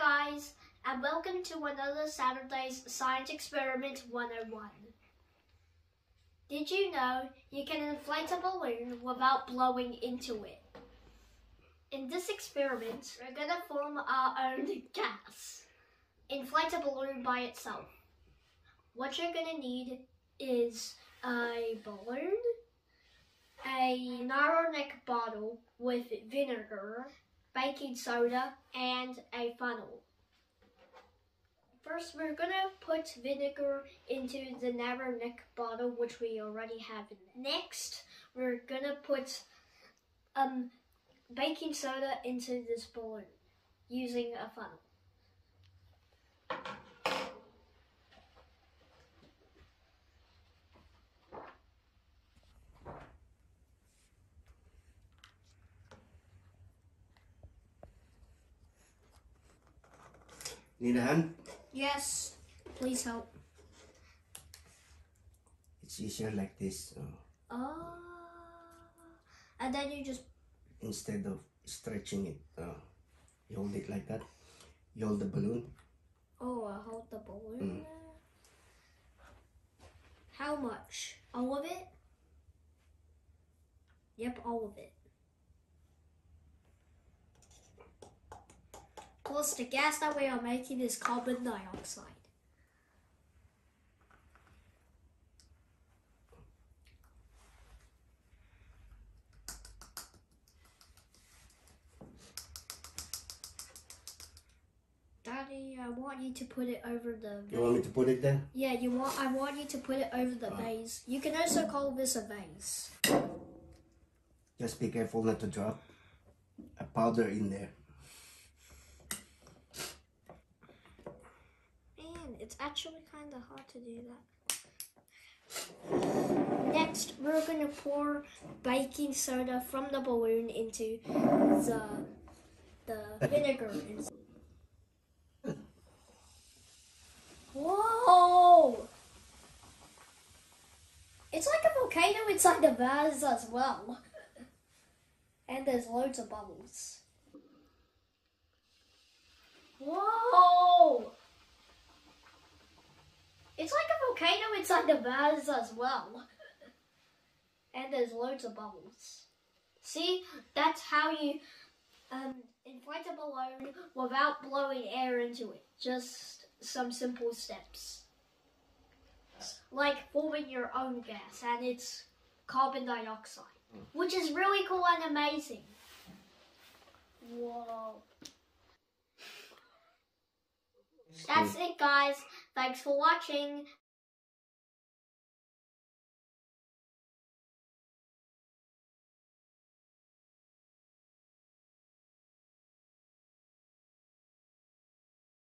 Hi guys, and welcome to another Saturday's Science Experiment 101. Did you know you can inflate a balloon without blowing into it? In this experiment, we're going to form our own gas. Inflate a balloon by itself. What you're going to need is a balloon, a narrow neck bottle with vinegar, baking soda, and a funnel. First, we're going to put vinegar into the narrow neck bottle, which we already have in there. Next, we're going to put baking soda into this balloon using a funnel. Need a hand? Yes, please help. It's easier like this. And then you just... Instead of stretching it, you hold it like that. You hold the balloon. Oh, I hold the balloon. How much? All of it? Yep, all of it. Plus, the gas that we are making is carbon dioxide. Daddy, I want you to put it over the vase. You want me to put it there? Yeah, I want you to put it over the vase. You can also call this a vase. Just be careful not to drop a powder in there. It's actually kind of hard to do that. Next, we're going to pour baking soda from the balloon into the vinegar. Whoa! It's like a volcano inside the vase as well. And there's loads of bubbles. Whoa! It's like a volcano inside the vase as well. And there's loads of bubbles. See, that's how you inflate a balloon without blowing air into it. Just some simple steps. Like forming your own gas, and it's carbon dioxide, which is really cool and amazing. Whoa. That's it, guys. Thanks for watching.